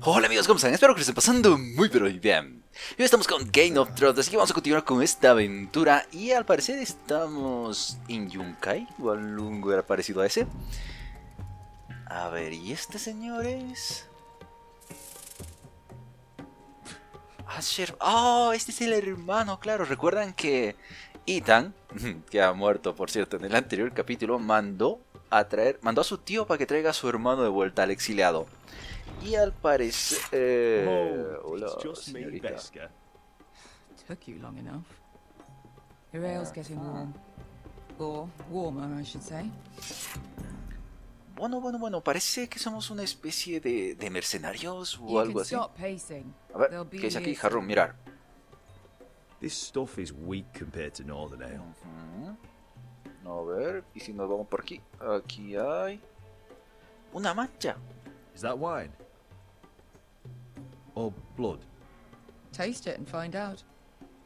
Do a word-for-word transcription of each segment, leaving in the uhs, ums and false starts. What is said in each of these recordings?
Hola amigos, ¿cómo están? Espero que les estén pasando muy pero muy bien. Hoy estamos con Game of Thrones, así que vamos a continuar con esta aventura. Y al parecer estamos en Yunkai, o algo era parecido a ese. A ver, ¿y este señor es? Asher. Oh, este es el hermano, claro. Recuerdan que Ethan, que ha muerto por cierto en el anterior capítulo, mandó a traer, mandó a su tío para que traiga a su hermano de vuelta al exiliado. Y al parecer... Eh, hola, señorita. Took you long enough. The rail's getting warm. Or warmer, I should say. Bueno, bueno, bueno, parece que somos una especie de, de mercenarios o algo así. A ver, ¿qué es aquí, Harun? Mirar. This stuff is weak compared to Northern Ale. A ver, ¿y si nos vamos por aquí? Aquí hay... una mancha. ¿Es eso wine? ¿O blood? Taste it and find out.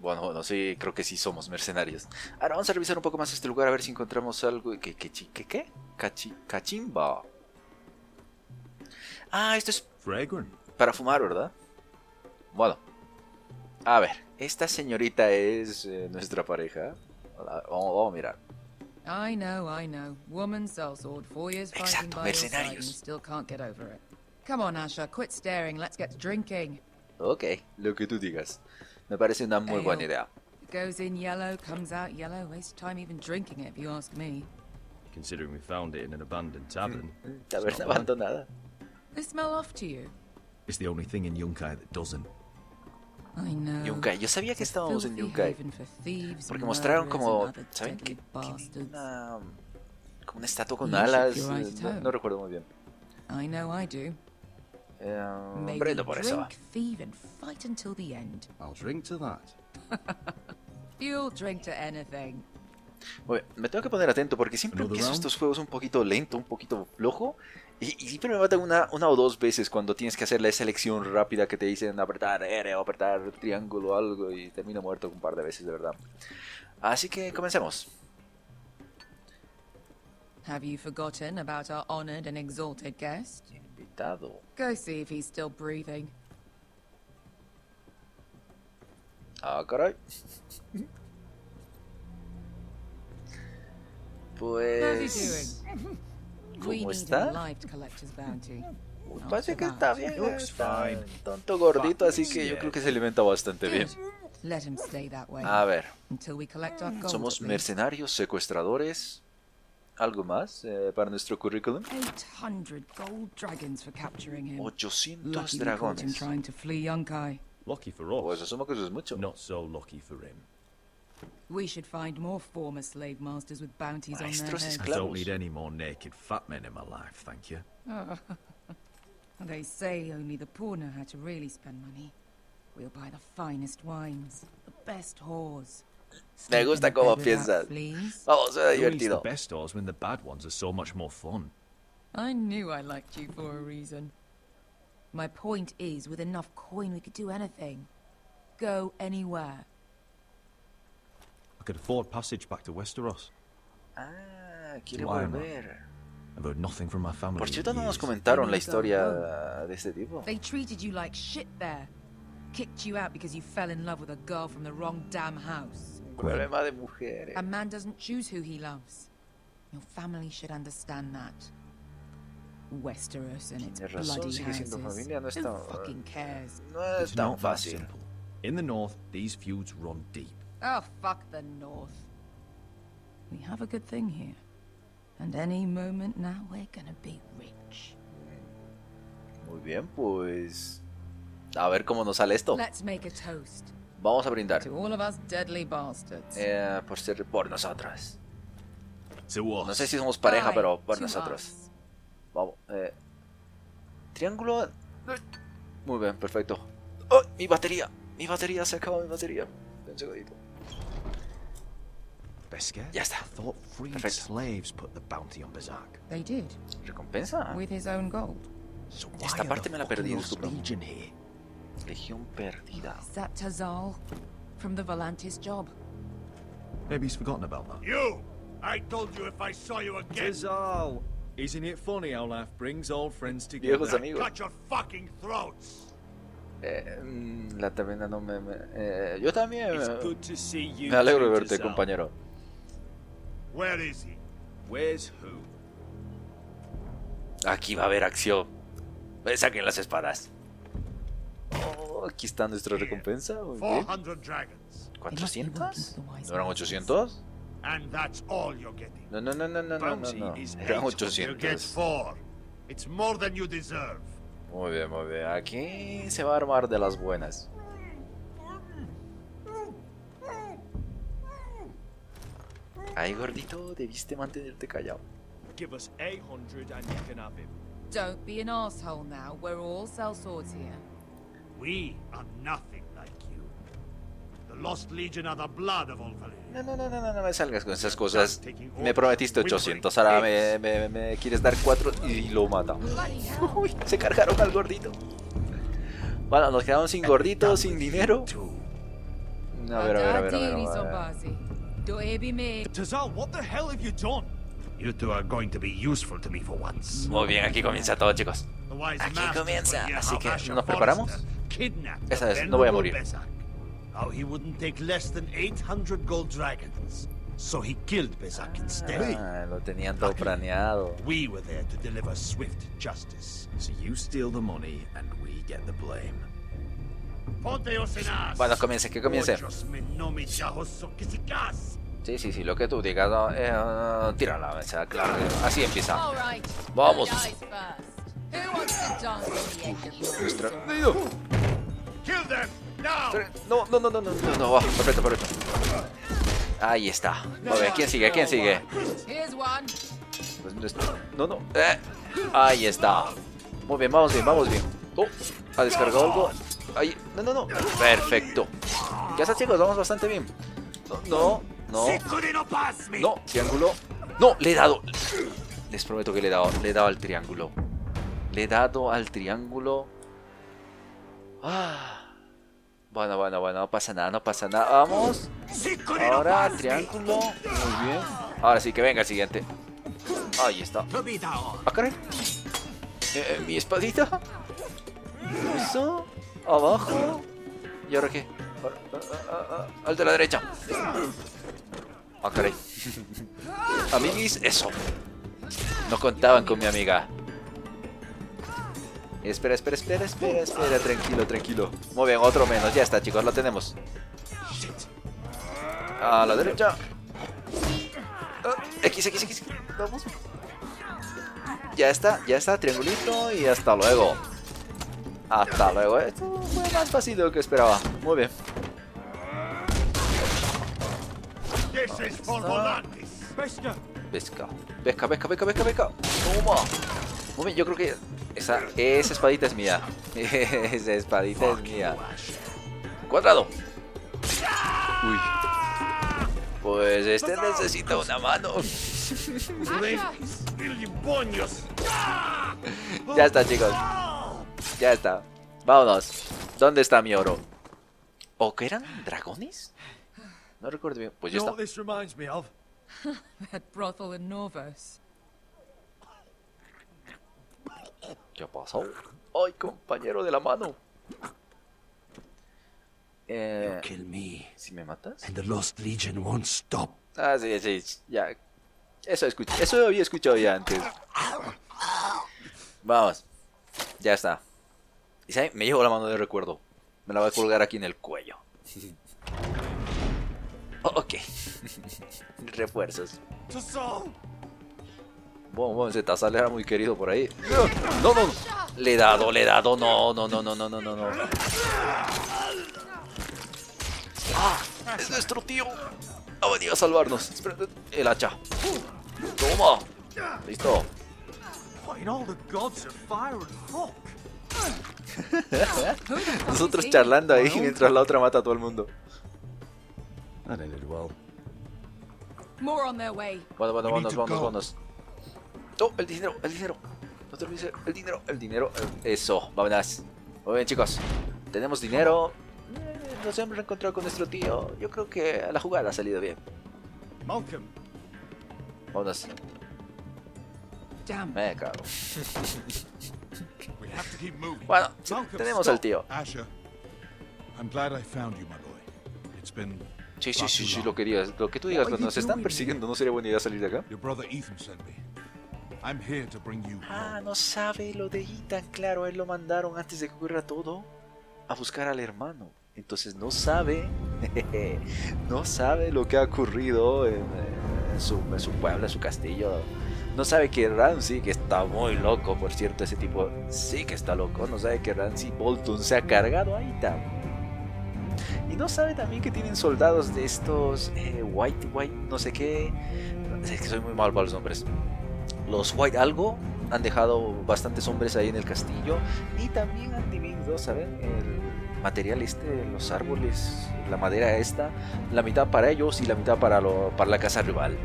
Bueno, bueno, sí, creo que sí somos mercenarios. Ahora vamos a revisar un poco más este lugar a ver si encontramos algo. ¿Qué? ¿Qué? ¿Qué? ¿Qué? Cachi, ¿Cachimba? Ah, esto es Fragrant. Para fumar, ¿verdad? Bueno. A ver, esta señorita es eh, nuestra pareja. Hola, vamos, vamos a mirar. I know, I know. Woman sellsword, four years fighting by your side and still can't get over it. Come on, Asher, quit staring. Let's get drinking. Okay, lo que tú digas. Me parece una muy buena idea. Goes in yellow, comes out yellow. Waste time even drinking it, if you ask me. Considering we found it in an abandoned tavern. Taberna abandonada. They smell off to you. It's the only thing in Yunkai that doesn't. Yunkai, yo sabía que estábamos en Yunkai porque mostraron como, ¿saben qué? Una, como una estatua con alas, no, no recuerdo muy bien. Eh, brindo por eso. Muy bien, me tengo que poner atento porque siempre empiezo estos juegos un poquito lento, un poquito flojo. Y, y siempre me matan una, una o dos veces cuando tienes que hacer la selección rápida que te dicen apretar R o apretar triángulo o algo y termino muerto un par de veces, de verdad. Así que comencemos. Have you forgotten about our honored and exalted guest? Invitado. Go see if he's still breathing. Ah, caray. Pues... ¿cómo está? Parece que está bien, está tonto gordito, así que yo creo que se alimenta bastante bien. A ver, somos mercenarios, secuestradores, algo más eh, para nuestro currículum. ochocientos dragones. Pues asumo que eso es mucho. We should find more former slave masters with bounties on their heads. I don't need any more naked fat men in my life, thank you. Oh. They say only the poor know how to really spend money. We'll buy the finest wines, the best whores. Me gusta cómo piensas. Vamos, es divertido. The best whores when the bad ones are so much more fun. I knew I liked you for a reason. My point is, with enough coin, we could do anything. Go anywhere. Could afford passage back to Westeros. Ah, quiero volver. I've heard nothing from my family. Por cierto, no nos comentaron la historia de este tipo. They treated you like shit there. Kicked you out because you fell in love with a girl from the wrong damn house. Problema de mujeres. A man doesn't choose who he loves. Your family should understand that. Westeros and its bloody houses. Who fucking cares? No es tan fácil. In the north, these feuds run deep. Oh, fuck the north. We have a good thing here. And any moment now we're gonna be rich. Muy bien, pues... a ver cómo nos sale esto. Let's make a toast. Vamos a brindar. To all of us deadly bastards. Eh, por ser por nosotros. No sé si somos pareja, pero por nosotros. Vamos, eh... triángulo... Muy bien, perfecto. ¡Oh! Mi batería. Mi batería, se acabó mi batería. Un segundito. Ya está. Perfecto. ¿Recompensa? Esta parte me la perdí, disculpa. Legión perdida. Maybe he's forgotten about that. You! I told you if I saw you again. Isn't it funny how life brings old friends together? Viejos amigos. Cut your fucking throats. Eh, la taberna no me, me eh, yo también me, me alegro de verte, compañero. Where is he? Where's who? Aquí va a haber acción. Saquen las espadas. Oh, aquí está nuestra recompensa. ¿cuatrocientos? ¿No eran ochocientos? No, no, no, no, no, no, no. Eran ochocientos. Muy bien, muy bien. Aquí se va a armar de las buenas. Ay, gordito, debiste mantenerte callado. Give us eight hundred and you can have him. Don't be an asshole now. We're all sellswords here. We are nothing like you. The Lost Legion are the blood of all Valyria. No, no, no, no, no me salgas con esas cosas. Me prometiste ochocientos, ahora me, me, me quieres dar cuatro y lo matamos. Uy, se cargaron al gordito. Bueno, nos quedamos sin gordito, sin dinero. A ver, a ver, a ver, a ver, a ver. You two are going to be useful to me for once. Muy bien, aquí comienza todo, chicos. Aquí comienza, así que nos preparamos. Esa es, no voy a morir. How he wouldn't take less than eight hundred gold dragons, so he killed Besak instead. Ah, lo tenían todo planeado. We were there to deliver swift justice. So you steal the money and we get the blame. Bueno, comience, que comience. Sí, sí, sí, lo que tú digas, no, eh, uh, tira la mesa, claro, así empieza. Vamos. Distraído. No, no, no, no, no, no, no, oh, perfecto, perfecto. Ahí está. Muy bien, ¿quién sigue? ¿Quién sigue? No, no, eh. Ahí está. Muy bien, vamos bien, vamos bien. Oh, ha descargado algo. Ahí, no, no, no. Perfecto. Ya está, chicos, vamos bastante bien. No, no. No, no, triángulo. No, le he dado. Les prometo que le he dado, le he dado al triángulo. Le he dado al triángulo. Ah. Bueno, bueno, bueno, no pasa nada, no pasa nada. Vamos. Ahora, triángulo. Muy bien. Ahora sí, que venga el siguiente. Ahí está. Ah, caray. Eh, Mi espadita. Eso. Abajo. ¿Y ahora qué? Al de la derecha. Ah, caray. Amiguis, eso. No contaban con mi amiga. Espera, espera, espera, espera, espera. Tranquilo, tranquilo. Muy bien, otro menos. Ya está, chicos, lo tenemos. A la derecha. Ah, X, X, X. Vamos. Ya está, ya está. Triangulito y hasta luego. Hasta luego. Esto fue más fácil de lo que esperaba. Muy bien. Pesca. Pesca, pesca, pesca, pesca, pesca, pesca. Toma. Muy bien, yo creo que esa, esa espadita es mía. Esa espadita es mía. Cuadrado. Uy. Pues este necesita una mano. Ya está, chicos. Ya está. Vámonos. ¿Dónde está mi oro? ¿O que eran dragones? No recuerdo bien. Pues ya está. ¿Qué pasó? ¡Ay, compañero de la mano! Eh, ¿Si me matas? Ah, sí, sí. Ya. Eso escuché. Eso lo había escuchado ya antes. Vamos. Ya está. ¿Y saben? Me llevo la mano de recuerdo. Me la voy a colgar aquí en el cuello. Oh, ok. Refuerzos. Bueno, bueno, ese Tazal era muy querido por ahí. No, no, no. Le he dado, le he dado. No, no, no, no, no, no, no. Ah, es nuestro tío. Ha venido a salvarnos. El hacha. Toma. Listo. Nosotros charlando ahí mientras la otra mata a todo el mundo. Bueno, bueno, vamos, vamos, vamos. Oh, el dinero, el dinero. No te olvides, el dinero, el dinero. Eso, vámonos. Muy bien, chicos. Tenemos dinero. Nos hemos reencontrado con nuestro tío. Yo creo que la jugada ha salido bien. Vámonos. Damn. Me cago. Bueno, tenemos al tío. Sí, sí, sí, sí, lo querías. Lo que tú digas, nos están persiguiendo. ¿No sería buena idea salir de acá? Ah, no sabe lo de Ethan. Claro, a él lo mandaron antes de que ocurra todo a buscar al hermano. Entonces no sabe, jejeje, no sabe lo que ha ocurrido en, en, su, en su pueblo, en su castillo. No sabe que Ramsey, que está muy loco, por cierto, ese tipo sí que está loco. No sabe que Ramsey Bolton se ha cargado a Ethan. Y no sabe también que tienen soldados de estos eh, White, White, no sé qué. Es que soy muy mal para los nombres. Los White algo han dejado bastantes hombres ahí en el castillo. Y también han dividido, ¿saben? El material este, los árboles, la madera esta. La mitad para ellos y la mitad para, lo, para la casa rival.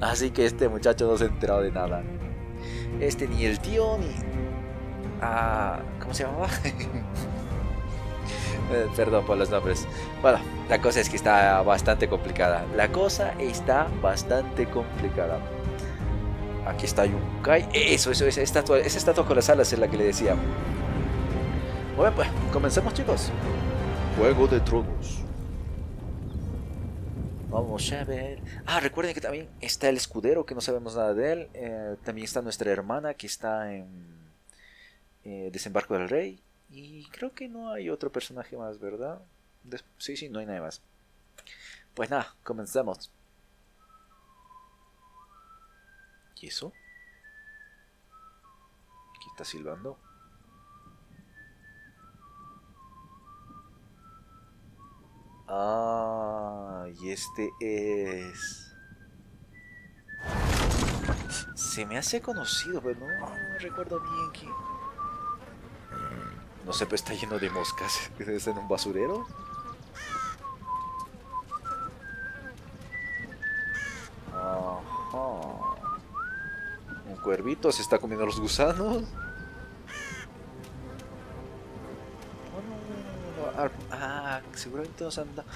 Así que este muchacho no se ha enterado de nada. Este ni el tío ni... Ah, ¿cómo se llamaba? eh, perdón por los nombres. Bueno, la cosa es que está bastante complicada. La cosa está bastante complicada. Aquí está Yunkai. Eso, eso, esa estatua, esa estatua con las alas es la que le decía. Bueno, pues, comencemos, chicos. Juego de Tronos. Vamos a ver. Ah, recuerden que también está el escudero, que no sabemos nada de él. Eh, también está nuestra hermana, que está en eh, Desembarco del Rey. Y creo que no hay otro personaje más, ¿verdad? Des sí, sí, no hay nadie más. Pues nada, comenzamos. ¿Y eso? ¿Qué está silbando? Ah, y este es... Se me hace conocido, pero no, no recuerdo bien quién. No sé, pero está lleno de moscas. ¿Está en un basurero? Ajá. Un cuervito se está comiendo los gusanos. Ah, seguramente nos han dado.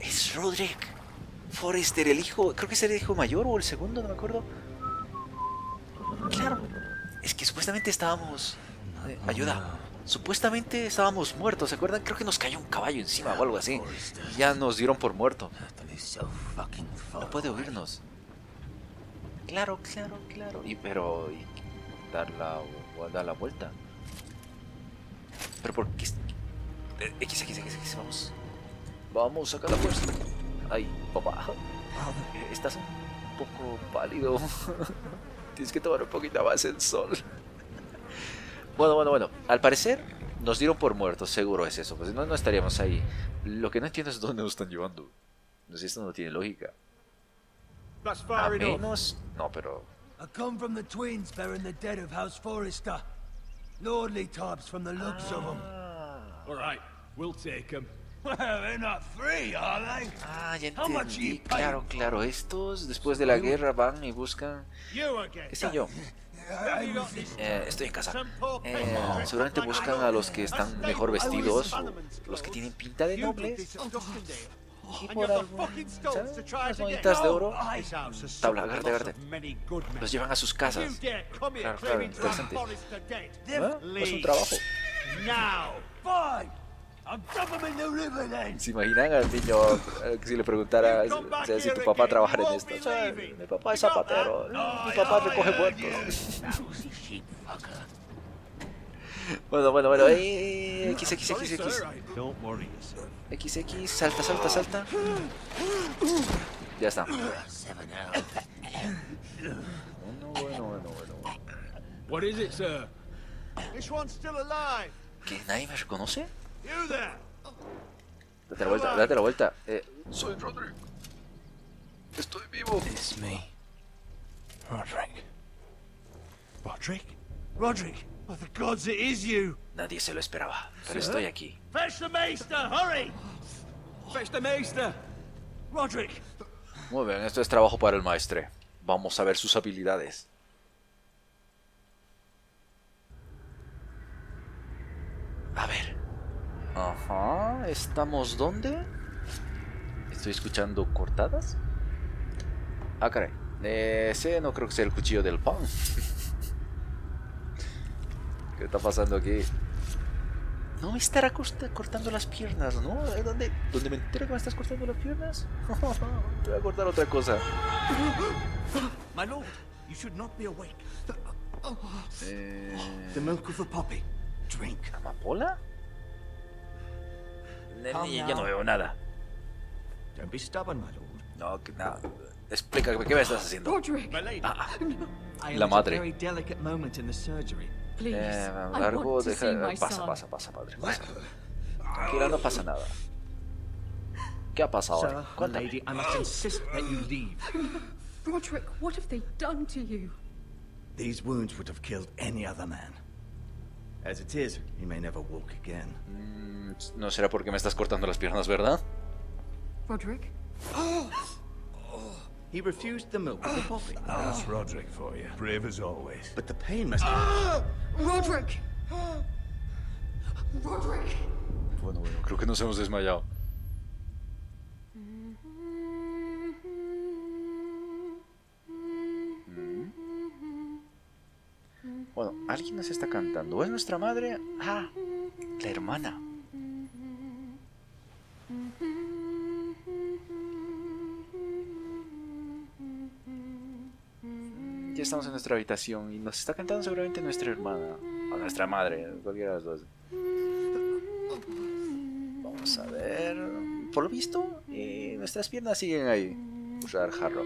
Es Rodrik Forrester, el hijo. Creo que es el hijo mayor o el segundo, no me acuerdo. Claro, es que supuestamente estábamos... Eh, ayuda. Supuestamente estábamos muertos, ¿se acuerdan? Creo que nos cayó un caballo encima o algo así. Y ya nos dieron por muerto. No puede oírnos. Claro, claro, claro. Y pero... Y dar, la, o dar la vuelta. Pero ¿por qué...? X, X, X, X, vamos. Vamos, saca la fuerza. Ay, papá. Estás un poco pálido. Tienes que tomar un poquito más el sol. Bueno, bueno, bueno. Al parecer nos dieron por muertos, seguro es eso. Pues no, no estaríamos ahí. Lo que no entiendo es dónde nos están llevando. No sé, esto no tiene lógica. A menos... No, pero... I come from the Twins, burying the dead of House Forrester. Lordly tobs from the looks of them. All right, we'll take them. Well, they're not free, are they? Ah, ya entendí. Claro, claro. Estos después de la guerra van y buscan. ¿Qué sé yo? Eh, estoy en casa. Eh, seguramente buscan a los que están mejor vestidos, o los que tienen pinta de nobles. Y por algo, ¿sabes? Las moneditas de oro. Tabla, agárrate, agárrate. Los llevan a sus casas. Claro, claro, interesante. ¿Ah? Es un trabajo. ¿Se imaginan al niño si le preguntara o sea, si tu papá trabajara en esto? O sea, mi papá es zapatero, mi papá recoge muertos. Bueno, bueno, bueno, eh, X, X, X, X. X, X, salta, salta, salta. Ya está. Bueno, bueno, bueno, bueno. ¿Que nadie me reconoce? Date la vuelta, date la vuelta. Eh, soy Rodrik. Estoy vivo. Es mí. Rodrik. Rodrik. Rodrik. By the gods, it is you. Nadie se lo esperaba, pero estoy aquí. Fetch the maester, hurry. Fetch the maester. Rodrik. Muy bien, esto es trabajo para el maestre. Vamos a ver sus habilidades. A ver. Ajá. ¿Estamos dónde? Estoy escuchando cortadas. Ah, caray. Ese no creo que sea el cuchillo del pan. ¿Qué está pasando aquí? No me estará cortando las piernas, ¿no? ¿Dónde, ¿Dónde me entero que me estás cortando las piernas? Te voy a cortar otra cosa. My lord, you should not be awake. Eh... The milk of the poppy. Drink. ¿Amapola? Ya no veo nada. Don't be stubborn, my lord. No, que nada. Explícame, ¿qué me estás haciendo? Rodrik. Ah, la madre. Eh, largo, deja... Pasa, pasa, pasa, padre. Pasa. Tranquila, no pasa nada. ¿Qué ha pasado ahora? Cuéntame. Rodrik, what have they done to you? These wounds would have killed any other man. As it is, he may never walk again. Mm, no será porque me estás cortando las piernas, ¿verdad? Rodrik. Oh. He refused the milk of the poppy. That's Rodrik for you. Brave as always. But the pain must... Ah, Rodrik. Rodrik. Bueno, bueno, creo que nos hemos desmayado. Bueno, alguien nos está cantando. ¿Es nuestra madre? Ah, la hermana. Ya estamos en nuestra habitación y nos está cantando seguramente nuestra hermana o nuestra madre, cualquiera de las dos. Vamos a ver. Por lo visto, eh, nuestras piernas siguen ahí. Usar jarro.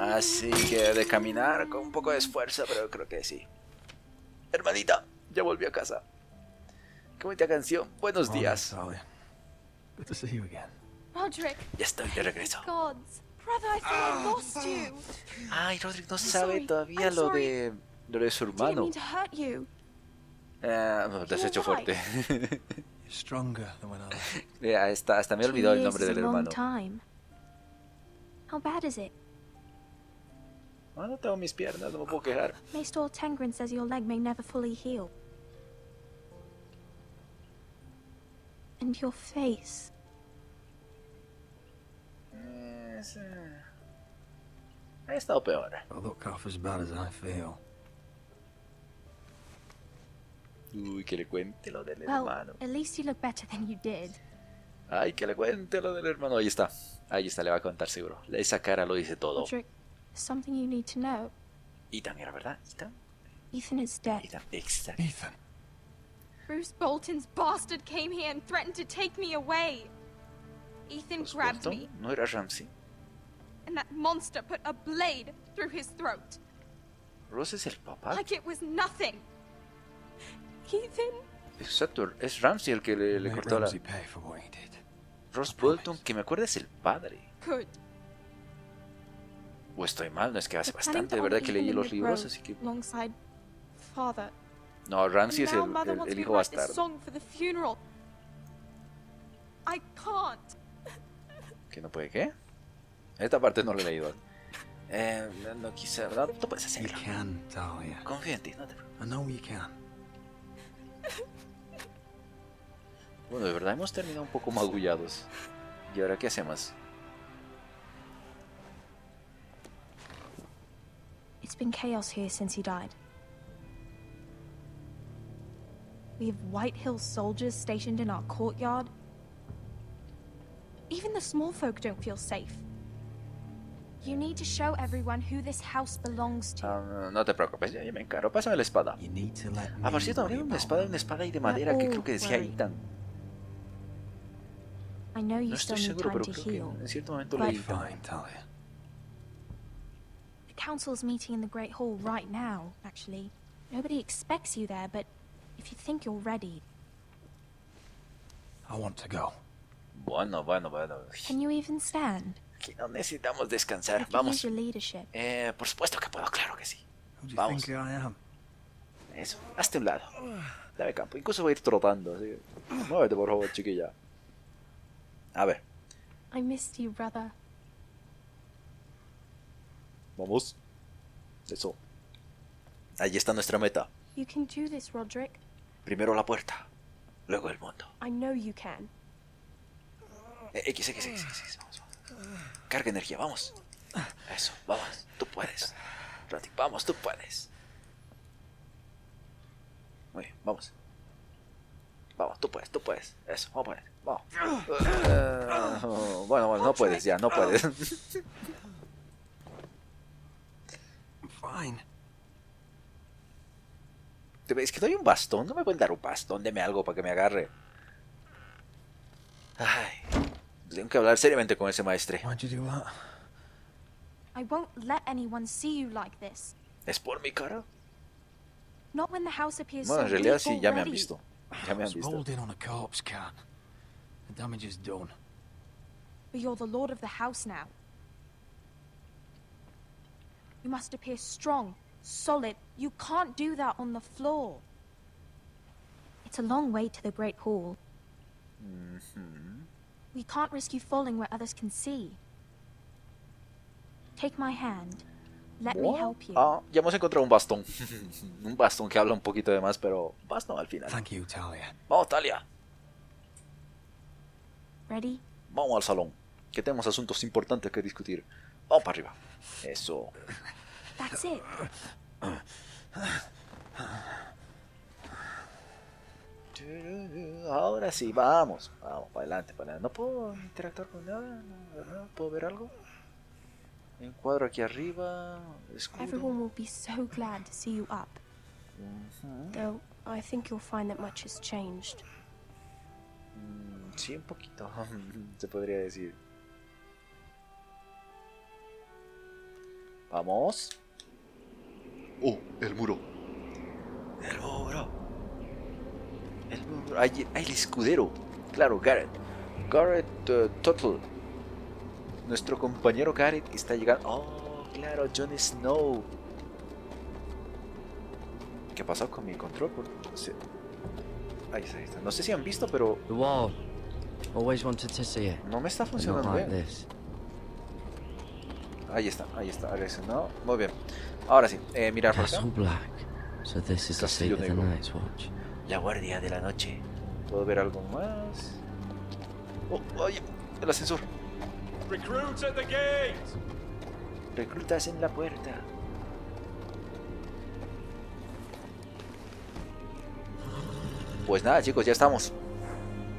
Así que de caminar con un poco de esfuerzo, pero creo que sí. Hermanita, ya volví a casa. Qué bonita canción. Buenos días. Good to see you again. Rodrik. Ya estoy de regreso. Brother, I thought I lost you. Ay, Rodrik no sabe todavía lo de, lo de su hermano. Eh, no, te has hecho fuerte. Yeah, hasta, hasta me olvidó el nombre del hermano. How bad is it? Ah, no tengo mis piernas, no me puedo quejar. Maestor Tengrin says your leg may never fully heal. And your face. Ha estado peor. Uy, que le cuente lo del hermano. Ay, que le cuente lo del hermano. Ahí está. Ahí está, le va a contar seguro. Esa cara lo dice todo. Ethan, ¿era verdad? Ethan. Ethan is dead. Ethan, exacto. Ethan. Bruce Bolton's bastard came here and threatened to take me away. Ethan grabbed me. No era Ramsey. And that monster put a blade through his throat. Rose es el papá. Like it was nothing. Ethan. Exacto, es Ramsey el que le, le cortó la. Rose Bolton, que me acuerda, es el padre. Good. O estoy mal, no es que hace bastante, de verdad que leí los libros, así que. No, Ramsey es el, el, el hijo bastardo. I can't. ¿Que no puede qué? Esta parte no la he leído. Eh, no quise, ¿verdad? Tú puedes hacerlo. Confío en ti, no te preocupes. Bueno, de verdad hemos terminado un poco magullados. ¿Y ahora qué hacemos? It's been chaos here since he died. We have White Hill soldiers stationed in our courtyard. Even the small folk don't feel safe. You need to show everyone who this house belongs to. Uh, no te preocupes, ya, ya me encargo. Pásame la espada. Ah, por cierto, habría una espada, una espada y de madera que creo que decía Ethan. No estoy seguro, pero creo que en cierto momento leí. The council's meeting in the Great Hall right now, actually. Nobody expects you there, but if you think you're ready. I want to go. Bueno, bueno, bueno. Aquí no necesitamos descansar. Vamos. Eh, por supuesto que puedo, claro que sí. Vamos. Eso, hazte un lado. Dame campo. Incluso voy a ir trotando. Así. Muévete, por favor, chiquilla. A ver. Vamos. Eso. Allí está nuestra meta. Primero la puerta, luego el mundo. X, X, X, X, vamos, vamos. Carga energía, vamos. Eso, vamos, tú puedes. Rodrik, vamos, tú puedes. Muy bien, vamos. Vamos, tú puedes, tú puedes. Eso, vamos a poner. Vamos. Uh, bueno, bueno, no puedes ya, no puedes. Es que no hay un bastón, no me pueden dar un bastón, deme algo para que me agarre. Ay, tengo que hablar seriamente con ese maestre. ¿Es por mi cara? Bueno, en realidad sí, ya me han visto. Ya me han visto. You must appear strong, solid. You can't do that on the floor. It's a long way to the Great Hall. Mm-hmm. We can't risk you falling where others can see. Take my hand. Let what? me help you. Ah, ya hemos encontrado un bastón. Un bastón que habla un poquito de más, pero bastón al final. Thank you, Talia. Vamos, Talia. Ready? Vamos al salón, que tenemos asuntos importantes que discutir. Vamos para arriba. Eso. That's it. Ahora sí, vamos. Vamos, para adelante, para adelante. No puedo interactuar con nada. No puedo ver algo. Encuadro aquí arriba. Everyone will be so glad to see you up. Though I think you'll find that much has changed. Sí, un poquito. Se podría decir. Vamos. Oh, el muro. El muro. El muro. Hay, hay el escudero. Claro, Garred. Garred uh, Tuttle. Nuestro compañero Garred está llegando. Oh, claro, John Snow. ¿Qué ha pasado con mi control? No sé. Ahí está, ahí está. No sé si han visto, pero no me está funcionando bien. Ahí está, ahí está, no, muy bien. Ahora sí, eh, mirar por acá. Castillo negro. La guardia de la noche. ¿Puedo ver algo más? Oh, oye, el ascensor. Reclutas en la puerta. Pues nada, chicos, ya estamos.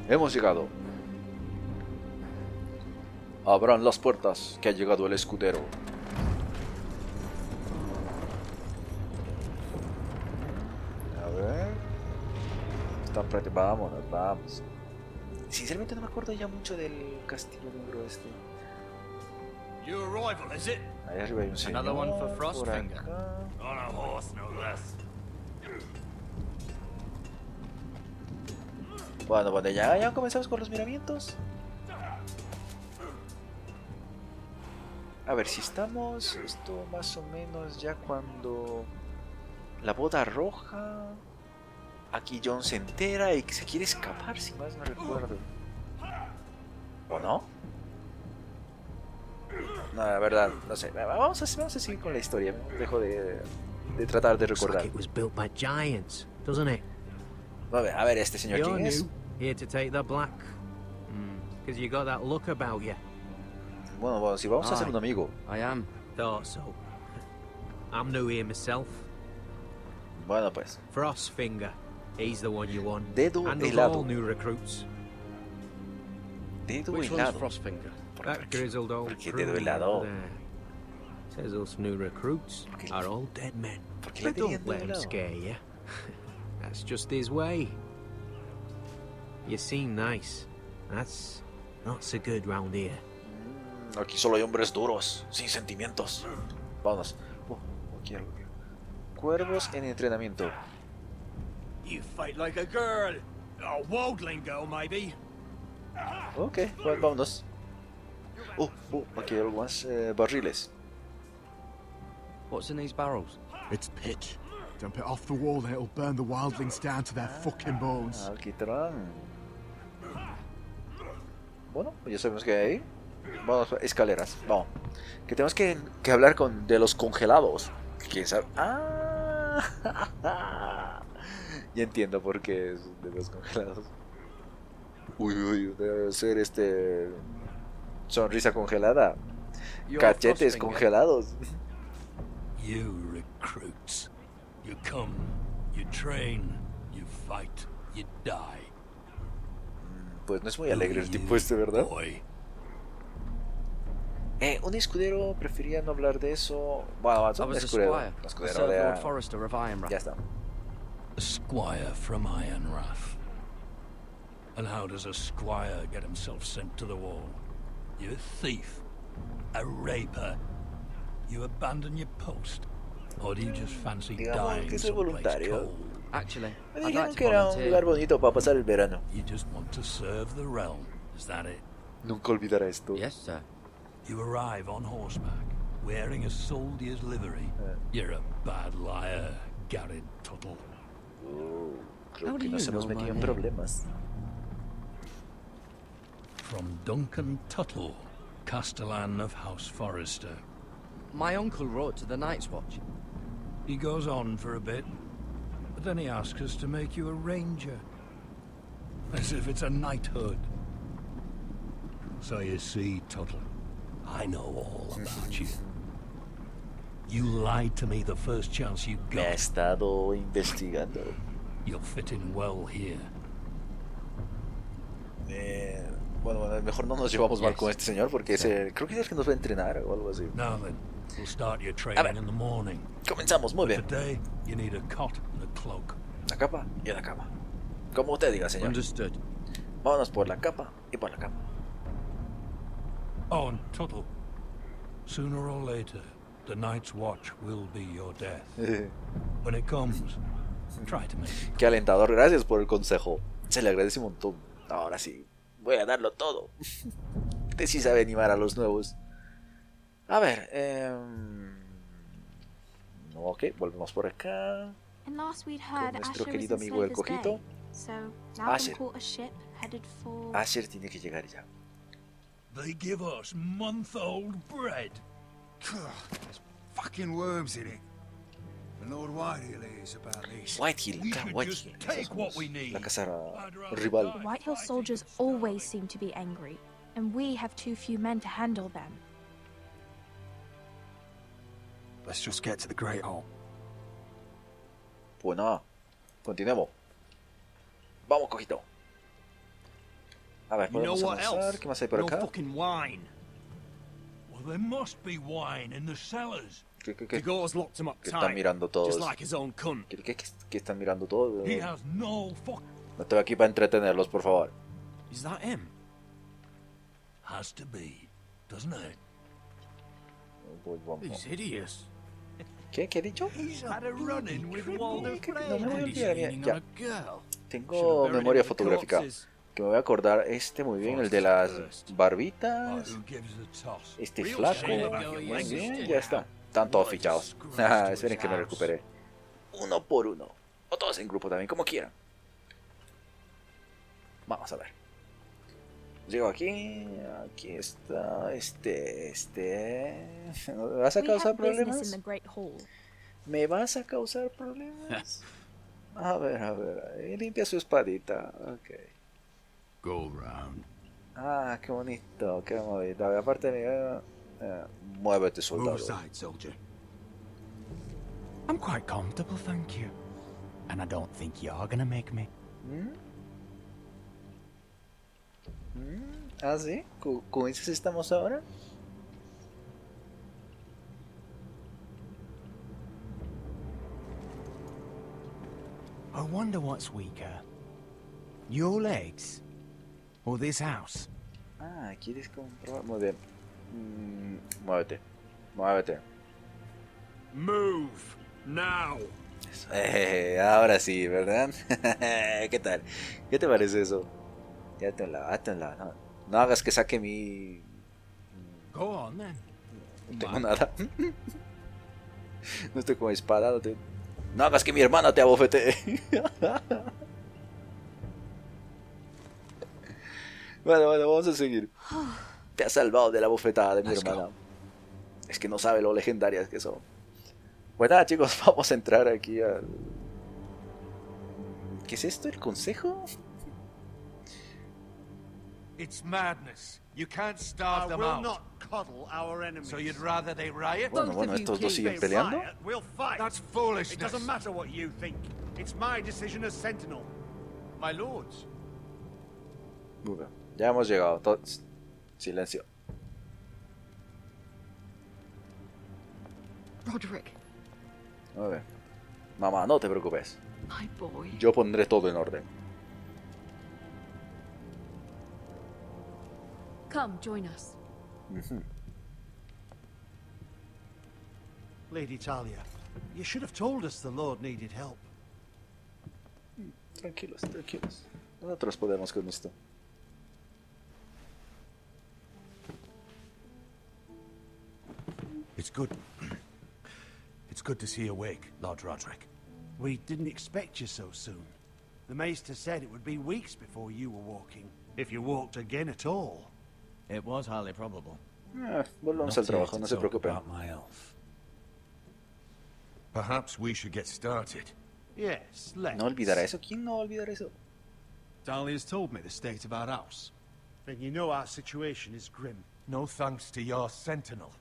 Hemos llegado. Abran las puertas, que ha llegado el escudero. A ver. Está prete, vámonos, vamos. Sinceramente no me acuerdo ya mucho del castillo negro este. Ahí arriba hay un señor, por acá. Bueno, bueno, ya, ya comenzamos con los miramientos. A ver, si estamos, esto más o menos ya cuando la boda roja, aquí John se entera y se quiere escapar, si más no recuerdo. ¿O no? No, la verdad, no sé. Vamos a, vamos a seguir con la historia, dejo de, de tratar de recordar. A ver, a ver, este señor, ¿quién es? Bueno, bueno, si vamos a ser un amigo. Bueno, pues. Dedo helado. Dedo helado. ¿Por qué dedo helado? ¿Por qué le tenían dedo helado? That's just his way. You seem nice. That's not so good round here. Aquí solo hay hombres duros, sin sentimientos. Vamos. Oh, aquí algo. Cuervos en entrenamiento. You fight like a girl. A wildling girl maybe. Okay, well, vámonos. Oh, oh, aquí hay algo más, eh, barriles. What's in these barrels? It's pitch. Dump it off the wall and it'll burn the wildlings down to their fucking bones. Alquitrán. Bueno, ya sabemos que hay. Vamos, escaleras, vamos. Que tenemos que, que hablar con de los congelados. ¿Quién sabe? Ah, ya entiendo por qué es de los congelados. Uy, uy, debe ser este. Sonrisa congelada. Cachetes congelados. You recruits. You come, you train, fight, you die. Pues no es muy alegre el tipo este, ¿verdad? Eh, un escudero, prefería no hablar de eso. Bueno, un escudero, un escudero de Lord Forrester of Ironrath. Ya está. A squire from Ironrath. And how does a squire get himself sent to the wall? You're a thief, a raper. You abandon your post, or do you just fancy dying in someplace cold? Actually, I'd like to volunteer. You just want to serve the realm, is that it? Nunca olvidará esto. Yes, sir. You arrive on horseback, wearing a soldier's livery. Uh. You're a bad liar, Garred Tuttle. Oh, creo que nos hemos metido en problemas. From Duncan Tuttle, Castellan of House Forrester. My uncle wrote to the Night's Watch. He goes on for a bit, but then he asks us to make you a ranger. As if it's a knighthood. So you see, Tuttle, I know all about you. You lied to me the first chance you got. Me ha estado investigando. You'll fit in well here. Eh, bueno, bueno, mejor no nos llevamos mal con este señor porque es el, creo que es el que nos va a entrenar o algo así. No, then we'll start your training in the morning. Comenzamos, muy bien. Today you need a cot and a cloak. La capa y la cama. Como usted diga, señor. Understood. Vámonos por la capa y por la cama. Oh, and Tuttle, sooner or later, the Night's Watch will be your death. When it comes, try to make it. Qué alentador, gracias por el consejo. Se le agradece un montón. Ahora sí, voy a darlo todo. Usted sí sabe animar a los nuevos. A ver, eh... ok, volvemos por acá. Con nuestro querido amigo el cojito. Asher. Asher tiene que llegar ya. They give us month-old bread. There's fucking worms in it. And Lord White Hill is about this. White Hill, White Hill. Take what we need. La casa rival. White Hill soldiers always seem to be angry, and we have too few men to handle them. Let's just get to the Great Hall. Bueno, continuemos. Vamos, cojito. A ver, podemos avanzar. ¿Qué más hay por acá? ¿Qué, qué, qué? ¿Qué están mirando todos? ¿Qué, qué, qué, qué están mirando todos? No estoy aquí para entretenerlos, por favor. ¿Qué? ¿Qué he dicho? No me voy a olvidar. Ya. Tengo memoria fotográfica. Que me voy a acordar este muy bien, el de las barbitas, este flaco, muy bien, ya está, están todos fichados. Esperen que me recupere, uno por uno, o todos en grupo también, como quieran. Vamos a ver, llego aquí, aquí está, este, este, ¿me vas a causar problemas? ¿Me vas a causar problemas? A ver, a ver, limpia su espadita, ok. Round. Ah, qué bonito, qué bonito. Aparte de eh, muévete, soldado. I'm quite comfortable, thank you. And I don't think you're gonna make me. ¿Mm? ¿Mm? Ah, sí. ¿Con, con eso estamos ahora? I wonder what's weaker. Your legs. O this house. Ah, ¿quieres comprobar? Muy bien. Mm, muévete. Muévete. Move now. Eh, ahora sí, ¿verdad? ¿Qué tal? ¿Qué te parece eso? Ya tenla, átenla. No, no hagas que saque mi... Go on, then. No tengo nada. No estoy como espada. No, te... no hagas que mi hermana te abofete. Bueno, bueno, vamos a seguir. Te has salvado de la bofetada de mi hermana. Es que no sabe lo legendarias que son. Pues nada, chicos, vamos a entrar aquí al... ¿Qué es esto? ¿El consejo? It's madness. You can't starve them out. So you'd rather they riot. Bueno, bueno, estos dos siguen peleando. That's foolishness. It doesn't matter what you think. It's my decision as sentinel. My lords. Muy bien, ya hemos llegado. Todo... Silencio. Rodrik. Muy bien. Mamá, no te preocupes. My boy. Yo pondré todo en orden. Come, join us. Mm-hmm. Lady Talia, you should have told us the Lord needed help. Tranquilos, tranquilos. Nosotros podemos con esto. It's good. It's good to see you awake, Lord Rodrik. We didn't expect you so soon. The Maester said it would be weeks before you were walking, if you walked again at all. It was highly probable. Eh, volvamos al trabajo, no se preocupen. Perhaps we should get started. Yes, let's. No olvidar eso. ¿Quién no olvidar eso? Talia has told me the state of our house. Then you know our situation is grim. No thanks to your sentinel.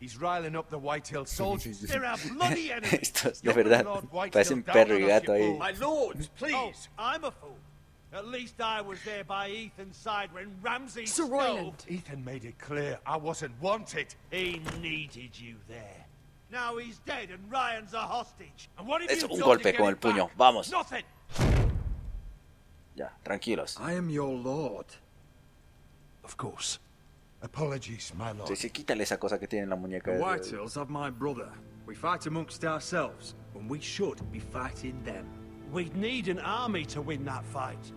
He's riling up the White Hill soldiers. They're our bloody enemies. De verdad, parecen perro y gato ahí. My lords, please. I'm a fool. At least I was there by Ethan's side when Ramsey Snow. Ethan made it clear I wasn't wanted. He needed you there. Now he's dead and Ryan's a hostage. And what if you done to get him back? Vamos. Nothing. Ya, tranquilos. I am your lord. Of course. Apologies, my lord. Sí, sí, quítale esa cosa que tiene en la muñeca. The White Hills have my brother. We fight amongst ourselves, when we should be fighting them. We'd need an army to win that fight.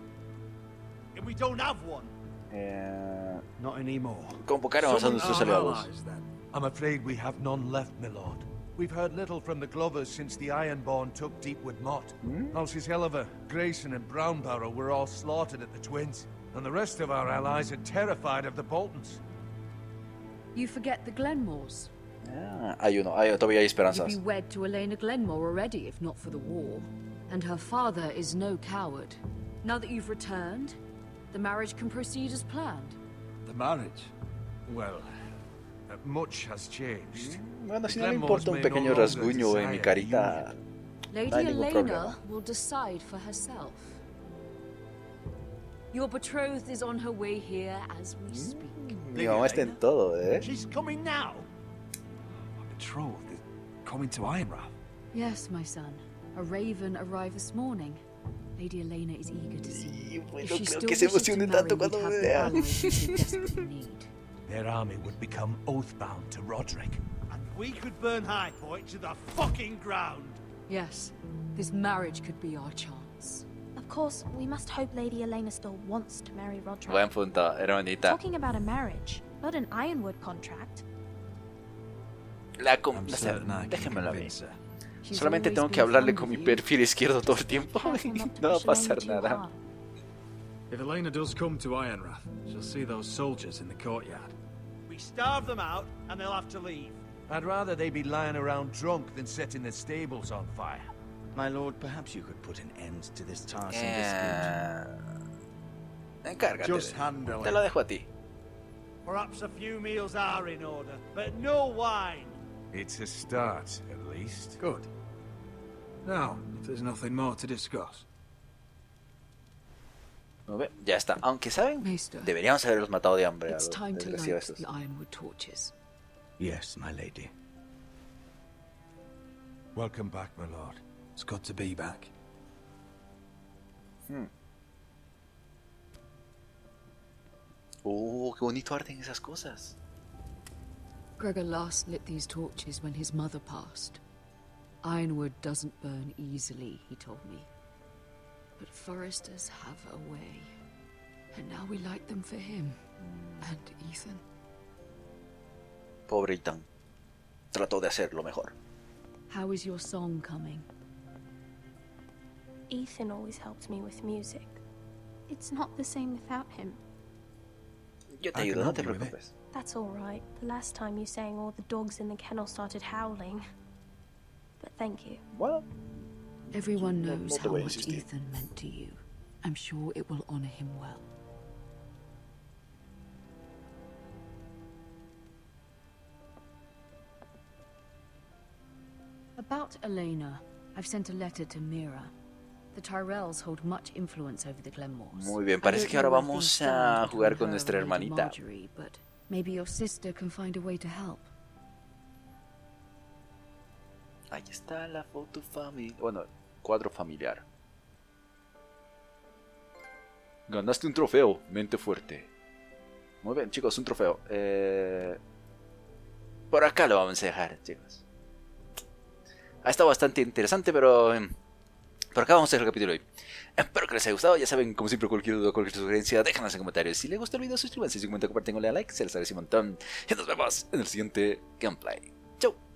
And we don't have one. Eh... Not anymore. Convocaron a nuestros aliados. I'm afraid we have none left, my lord. We've heard little from the Glovers since the Ironborn took Deepwood Mot. Mm? Elsie Helliver, Grayson and Brownbarrow were all slaughtered at the Twins, and the rest of our allies are terrified of the Boltons. You forget the Glenmores. Ah, hay uno, hay, todavía hay esperanzas. You'd be wed to Elena Glenmore already, if not for the war. And her father is no coward. Now that you've returned, the marriage can proceed as planned. The marriage? Well... Much has changed. Bueno, si no me importa un pequeño rasguño en mi carita, Lady Elena will decide for herself. Your betrothed is on her way here as we speak. Mi mamá está en todo, ¿eh? She's coming now. My betrothed is coming to Ironrath. Yes, my son. A raven arrived this morning. Lady Elena is eager to see you. If she still wishes to marry, we'd have the allies we desperately need. Their army would become oath-bound to Rodrik. And we could burn Highpoint to the fucking ground! Yes, this marriage could be our chance. Of course, we must hope Lady Elena still wants to marry Rodrik. Buen punto, hermanita. Talking about a marriage, not an Ironwood contract. La conversación, déjenmela ver. Solamente tengo que hablarle con mi perfil izquierdo todo el tiempo y no va a pasar nada. If Elena does come to Ironrath, she'll see those soldiers in the courtyard. We starve them out, and they'll have to leave. I'd rather they be lying around drunk than setting their stables on fire. My lord, perhaps you could put an end to this tiresome dispute. Encárgate. Just handle it. Te lo dejo a ti. Perhaps a few meals are in order, but no wine. It's a start, at least. Good. Now, if there's nothing more to discuss. Ya está. Aunque saben, deberíamos haberlos matado de hambre. It's time to light the ironwood torches. Yes, my lady. Welcome back, my lord. It's good to be back. Hmm. Oh, qué bonito arden esas cosas. Gregor last lit these torches when his mother passed. Ironwood doesn't burn easily, he told me. But Forresters have a way, and now we light them for him and Ethan. Pobre Ethan, trató de hacerlo mejor. How is your song coming? Ethan always helps me with music. It's not the same without him. Yo te ayudo, no te preocupes. That's all right. The last time you sang, all the dogs in the kennel started howling. But thank you. Well. Everyone knows how much Ethan meant to you. I'm sure it will honor him well. About Elena, I've sent a letter to Mira. Muy bien, parece que ahora vamos a jugar con nuestra hermanita. Ahí está la foto familiar. Bueno, cuadro familiar. Ganaste un trofeo, mente fuerte. Muy bien, chicos, un trofeo. Eh... Por acá lo vamos a dejar, chicos. Ha estado bastante interesante, pero... Eh, por acá vamos a dejar el capítulo hoy. Espero que les haya gustado. Ya saben, como siempre, cualquier duda, cualquier sugerencia, déjanos en comentarios. Si les gustó el video, suscríbanse. Si comentan, comparten, denle a like. Se les agradece un montón. Y nos vemos en el siguiente gameplay. Chau.